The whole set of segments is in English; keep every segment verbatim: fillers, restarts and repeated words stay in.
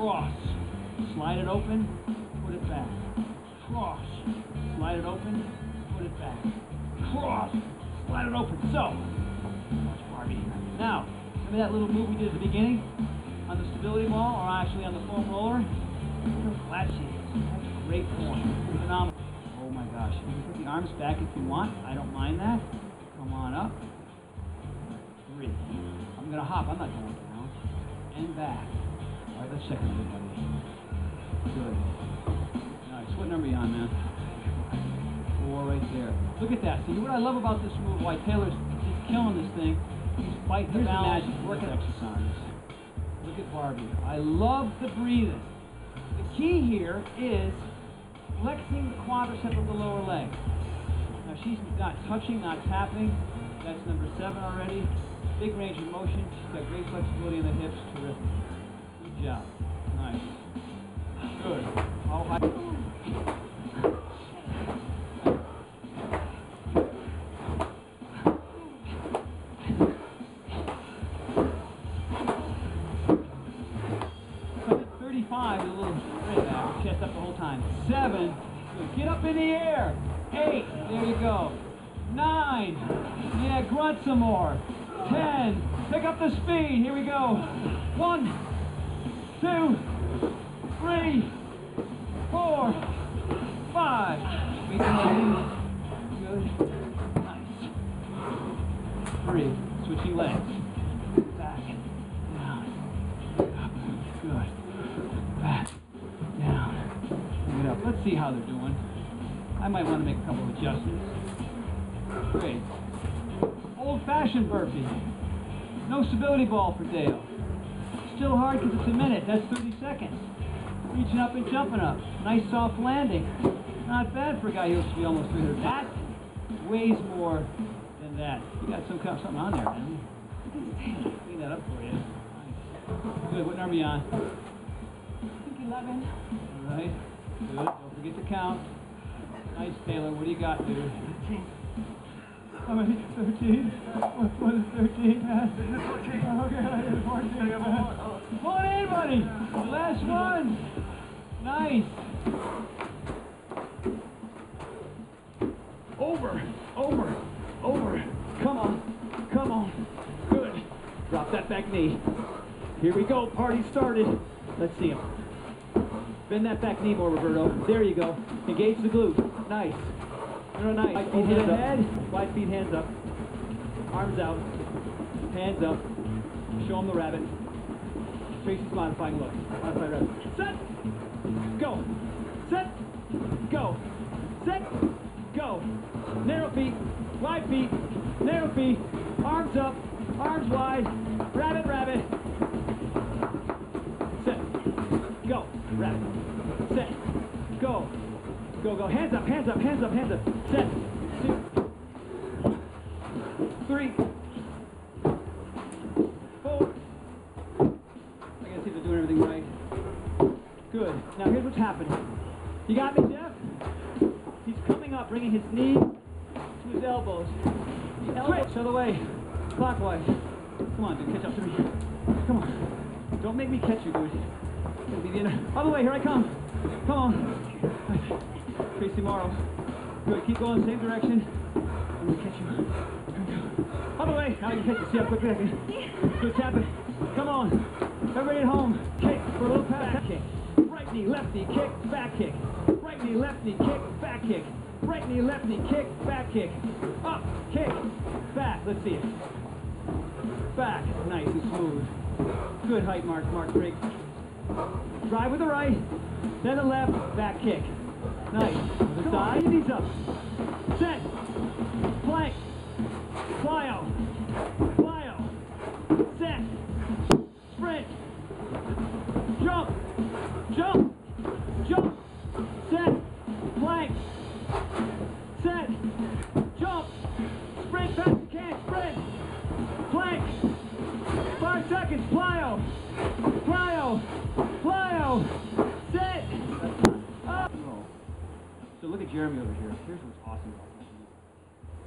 cross, slide it open, put it back, cross, slide it open, put it back, cross, slide it open. So, watch Barbie here. Now, remember that little move we did at the beginning on the stability ball, or actually on the foam roller? Look how flat she is. That's a great form. Phenomenal. Oh my gosh. You can put the arms back if you want. I don't mind that. Come on up. Three. I'm gonna hop. I'm not going down. And back. All right, let's check on everybody. Good. Nice. What number are you on, man? Four right there. Look at that. See what I love about this move? Why Taylor's just killing this thing? He's biting the balance. Here's the magic. Working exercise. Look at Barbie. I love the breathing. The key here is flexing the quadricep of the lower leg. Now she's not touching, not tapping. That's number seven already. Big range of motion. She's got great flexibility in the hips. Terrific. Good job. Nice. Good. All high. Five, a little straight back, chest up the whole time. Seven, good. Get up in the air. Eight, there you go. Nine, yeah, grunt some more. Ten, pick up the speed, here we go. One, two, three, four, five. Good, nice. Three, switching legs. Let's see how they're doing. I might want to make a couple of adjustments. Great. Old-fashioned burpee. No stability ball for Dale. Still hard because it's a minute. That's thirty seconds. Reaching up and jumping up. Nice soft landing. Not bad for a guy who used to be almost three hundred. That weighs more than that. You got some kind of something on there, man. Clean that up for you. Nice. Good. What number are you on? I think eleven. All right. Good. Don't forget to count. Nice, Taylor. What do you got, dude? thirteen. How many? thirteen? What is thirteen, man? fourteen. Oh, okay, I did fourteen. Come on in, buddy. Last one. Nice. Over. Over. Over. Come on. Come on. Good. Drop that back knee. Here we go. Party started. Let's see him. Bend that back knee more, Roberto. There you go. Engage the glute. Nice. No, nice. Wide feet, hands up. Wide feet, hands up. Arms out. Hands up. Show him the rabbit. Tracy's modifying look. Modify rabbit. Set. Go. Set. Go. Set. Go. Narrow feet. Wide feet. Narrow feet. Arms up. Arms wide. Rabbit, rabbit. Set. Go. Rabbit. Set. Go. Go, go. Hands up, hands up, hands up, hands up. Set. Two. Three. Four. I gotta see if they're doing everything right. Good. Now here's what's happening. You got me, Jeff? He's coming up, bringing his knee to his elbows. The elbows. Switch. Other way. Clockwise. Come on, dude. Catch up to me. Come on. Don't make me catch you, dude. Other way, here I come. Come on. Tracy Morrow. Good, keep going, same direction. I'm going to catch you. Other way. Now I can catch you. See how quickly I can. Good, tap it. Come on. Everybody at home. Kick for a little pass. Kick. Right knee, left knee, kick, back kick. Right knee, left knee, kick, back kick. Right knee, left knee, kick, back kick. Up, kick, back. Let's see it. Back. Nice and smooth. Good height, Mark. Mark, break. Drive with the right, then the left, back kick. Nice. Side knees up. Set. Plank. Plyo. Plyo. Set. Sprint. Jump. Jump. Jump. Set. Plank. Set. Jump. Sprint. Fast you can. Sprint. Plank. Five seconds. Plyo. Plyo. Plyo. Sit. Up. So look at Jeremy over here. Here's what's awesome about this.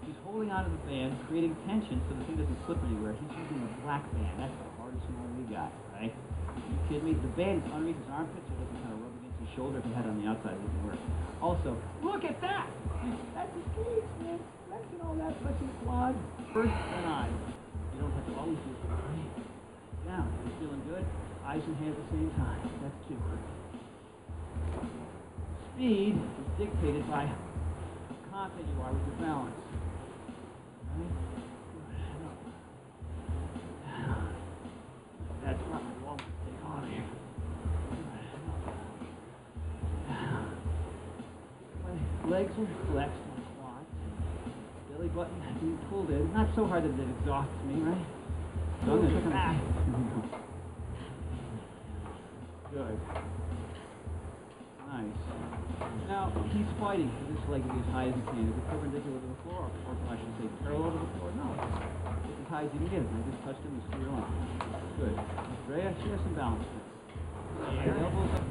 He's holding onto the band, creating tension so the thing doesn't slip anywhere. He's using the black band. That's the hard. hardest one we got, right? Are you kidding me? The band is underneath his armpits, so it doesn't kind of rub against his shoulder. If he had it on the outside, it wouldn't work. Also, look at that! That's the streets, man. That's and all that fucking squad. First and I. You don't have to always do it right. Now, you're feeling good? Eyes and hands at the same time. That's cute. Speed is dictated by how confident you are with your balance. Right? Legs are flexed in the squat. Belly button being pulled in. Not so hard that it exhausts me, right? So I'm gonna back. Good. Nice. Now, he's fighting for this leg to be as high as he can. Is it perpendicular to the floor? Or I should say parallel to the floor? No. It's as high as you can get it. I just touched him and screwed him up. Good. Andrea, she has some balance. My elbows up.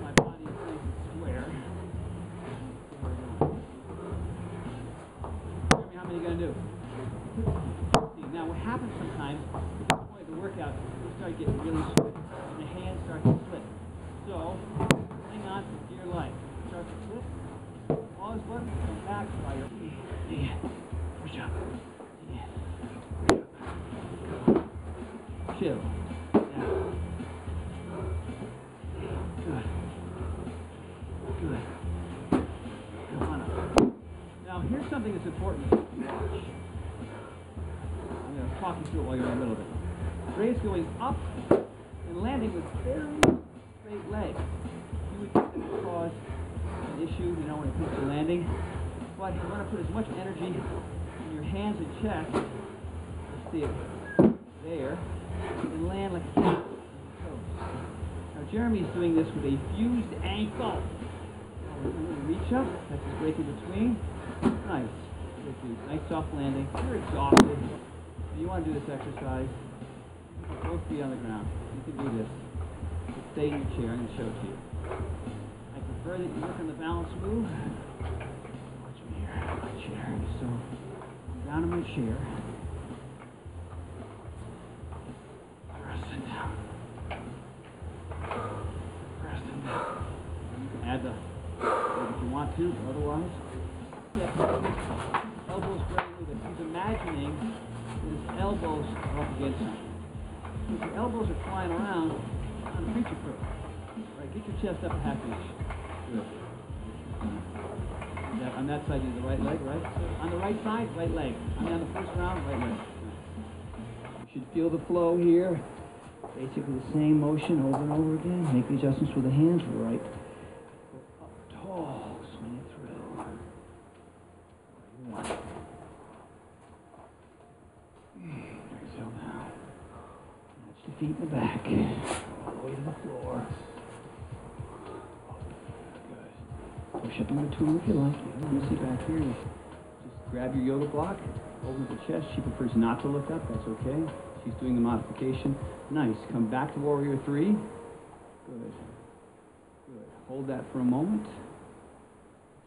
My body is nice and square. Do. Now what happens sometimes, at this point of the workout, we start getting really sweaty and the hands start to slip. So, hang on for dear life. Start to slip, pause button, come back by your feet. Yeah. Push up. Yeah. Chill. Good. Good. Come on up. Now here's something that's important. I'm going to talk you through it while you're in the middle of it. Ray's going up and landing with very straight legs. You would think that would cause an issue, you know, when it comes to landing. But you want to put as much energy in your hands and chest. Let's see it. There. And land like a cat. Now Jeremy's doing this with a fused ankle. I'm going to reach up. That's his break in between. Nice. Nice soft landing. You're exhausted. If you want to do this exercise, both feet on the ground. You can do this. Just stay in your chair and show it to you. I prefer that you work on the balance move. Watch me here. My chair. So I'm down in my chair. Pressing down. Pressing down. You can add the if you want to, otherwise. Yeah. Elbows right with him. He's imagining that his elbows are up against him. If your elbows are flying around, I'm preacher proof. Right, get your chest up a half inch. Good. That, on that side, you do the right leg, right? So on the right side, right leg. I mean, on the first round, right leg. You should feel the flow here. Basically the same motion over and over again. Make the adjustments with the hands right. Feet in the back, all the way to the floor. Good. Push up in between if you like. Let me see back here. Just grab your yoga block, open the chest. She prefers not to look up. That's okay. She's doing the modification. Nice. Come back to warrior three. Good. Good. Hold that for a moment. If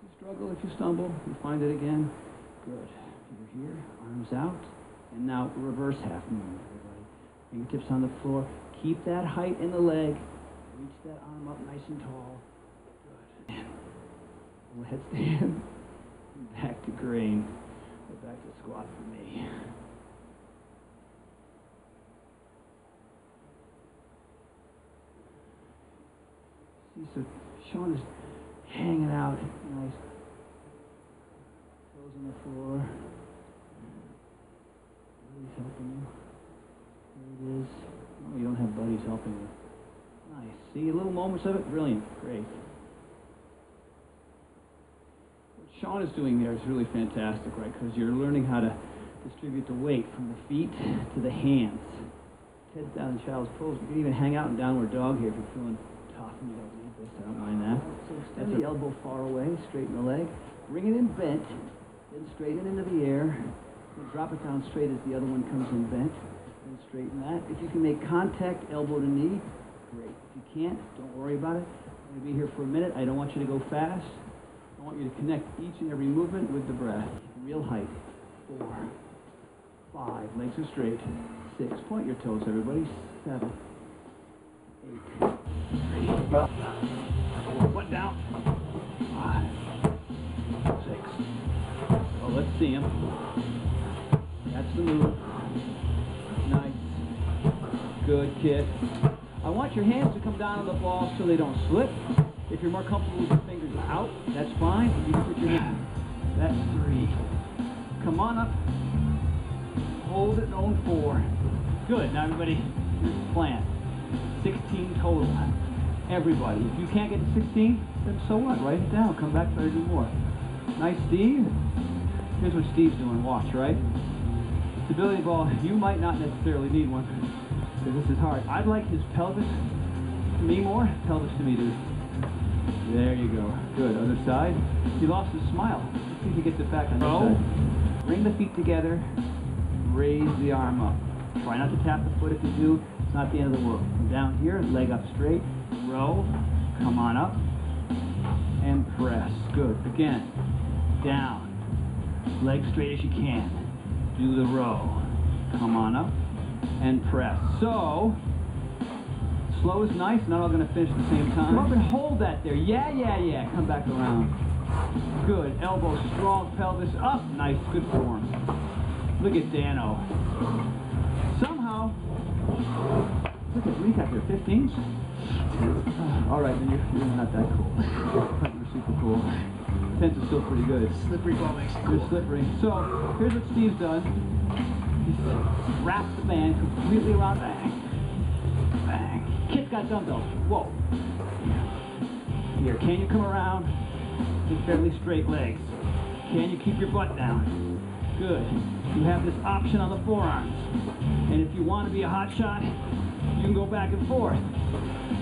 you struggle, if you stumble, you find it again. Good. You're here. Arms out. And now reverse half moon. Fingertips on the floor. Keep that height in the leg. Reach that arm up nice and tall. Good. Little headstand. Back to crane. Back to squat for me. See, so Sean is hanging out. Nice. Toes on the floor. Really helping you. It is. Oh, you don't have buddies helping you. Nice. See, little moments of it? Brilliant. Great. What Sean is doing there is really fantastic, right? Because you're learning how to distribute the weight from the feet to the hands. Heads down in child's pose. You can even hang out in downward dog here if you're feeling tough and you don't need this. I don't mind that. So extend the elbow far away, straighten the leg. Bring it in bent, then straighten into the air. Then drop it down straight as the other one comes in bent. And straighten that. If you can make contact, elbow to knee, great. If you can't, don't worry about it. I'm going to be here for a minute. I don't want you to go fast. I want you to connect each and every movement with the breath. Real height. Four. Five. Legs are straight. six. Point your toes, everybody. Seven. Eight. Three. One down. Five. Six. Oh, let's see him. That's the move. Nice. Good kid. I want your hands to come down on the ball so they don't slip. If you're more comfortable with your fingers out, that's fine. You can put your hand. That's three. Come on up. Hold it on four. Good. Now everybody, here's the plan. sixteen total. Everybody. If you can't get to sixteen, then so what? Write it down. Come back, try to do more. Nice, Steve. Here's what Steve's doing. Watch, right? Stability ball. You might not necessarily need one because this is hard. I'd like his pelvis to me more. Pelvis to me, dude. There you go. Good. Other side. He lost his smile. Let's see if he gets it back on this oh. side. Bring the feet together. Raise the arm up. Try not to tap the foot if you do. It's not the end of the world. Come down here, leg up straight, row, come on up, and press. Good. Again, down, leg straight as you can. Do the row, come on up, and press. So, slow is nice, not all going to finish at the same time. Come up and hold that there. Yeah, yeah, yeah. Come back around. Good. Elbow strong, pelvis up. Nice. Good form. Look at Dano. Somehow, look at Reek after fifteens. Uh, all right, then you're, you're not that cool. You're super cool. Tens is still pretty good. Slippery ball makes it cool. You're slippery. So here's what Steve's done. He's wrapped the band completely around. Bang, bang. Kid's got dumbbells. Whoa. Here, can you come around with fairly straight legs? Can you keep your butt down? Good. You have this option on the forearms. And if you want to be a hot shot, you can go back and forth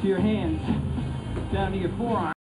to your hands, down to your forearms.